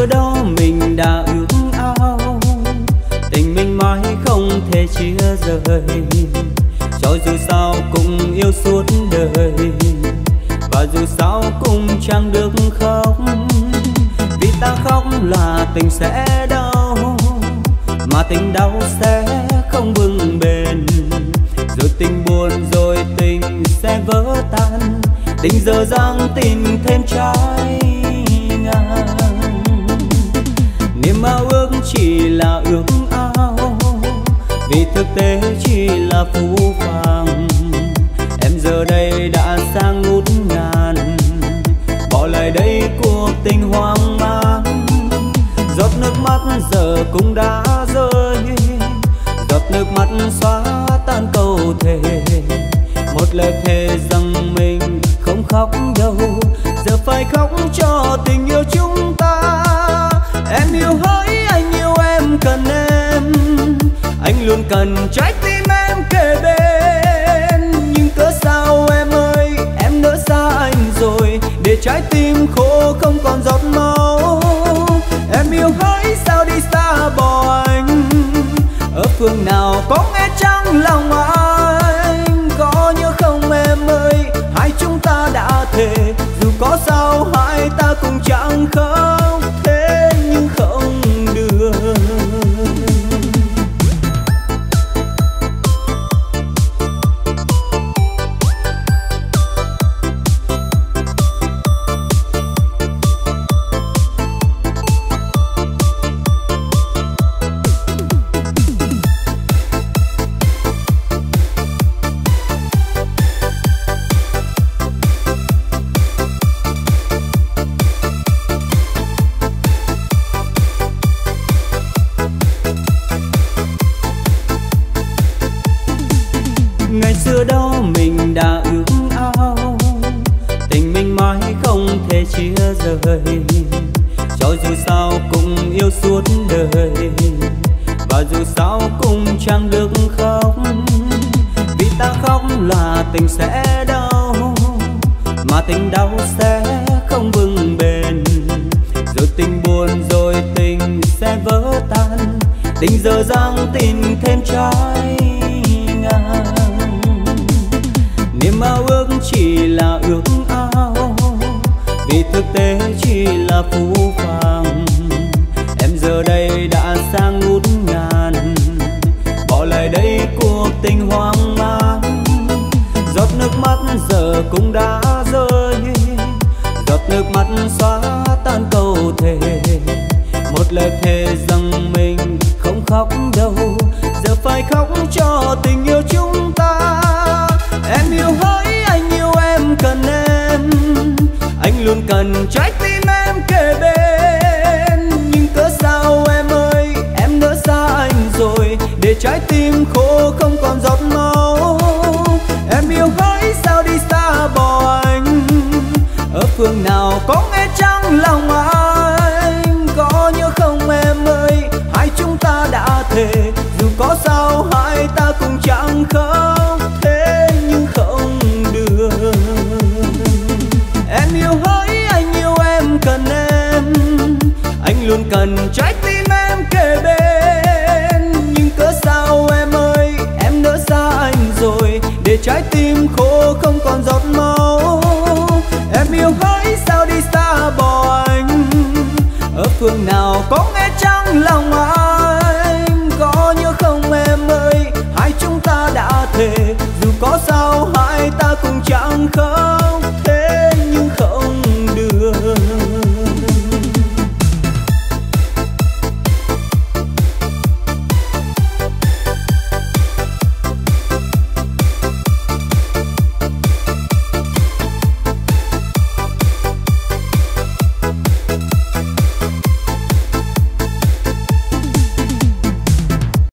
xưa đó mình đã ước ao, tình mình mãi không thể chia rời. Cho dù sao cũng yêu suốt đời, và dù sao cũng chẳng được khóc. Vì ta khóc là tình sẽ đau, mà tình đau sẽ không vững bền. Rồi tình buồn rồi tình sẽ vỡ tan, tình giờ dang tình thêm trái ngang. Niềm ao ước chỉ là ước ao, vì thực tế chỉ là phũ phàng. Em giờ đây đã sang ngút ngàn, bỏ lại đây cuộc tình hoang mang. Giọt nước mắt giờ cũng đã rơi, giọt nước mắt xóa tan câu thề. Một lời thề rằng mình không khóc đâu, giờ phải khóc cho tình yêu chúng ta. Em yêu hỡi, anh yêu em cần em, anh luôn cần trái tim em kề bên. Nhưng cớ sao em ơi, em nỡ xa anh rồi, để trái tim khô không còn giọt máu. Em yêu hỡi, sao đi xa bỏ anh, ở phương nào có nghe trong lòng anh. Có nhớ không em ơi, hai chúng ta đã thề, dù có sao hai ta cũng chẳng khóc. Thế nhưng không được, tình sẽ đau mà tình đau sẽ không vững bền. Rồi tình buồn rồi tình sẽ vỡ tan, tình giờ dang tình thêm trái ngang. Niềm ao ước chỉ là ước ao, vì thực tế chỉ là phũ phàng. Em giờ đây đã sang ngút ngàn, bỏ lại đây cuộc tình hoang mang. Giọt nước mắt giờ cũng đã rơi, giọt nước mắt xóa tan câu thề. Một lời thề rằng mình không khóc đâu, giờ phải khóc cho tình yêu chúng ta. Em yêu hỡi, anh yêu em cần em, anh luôn cần trái tim em kề bên. Nhưng cớ sao em ơi, em nỡ xa anh rồi, để trái tim khô không còn giọt máu. Em yêu hỡi, sao đi xa bỏ anh, ở phương nào có nghe trong lòng anh. Có nhớ không em ơi, hai chúng ta đã thề, dù có sao hai ta cũng chẳng khóc. Thế nhưng không được, em yêu hỡi, anh yêu em cần em, anh luôn cần trái tim em kề bên. Nhưng cớ sao em ơi, em nỡ xa anh rồi, để trái tim khô không còn giọt máu. Em yêu hỡi, sao đi xa bỏ anh, ở phương nào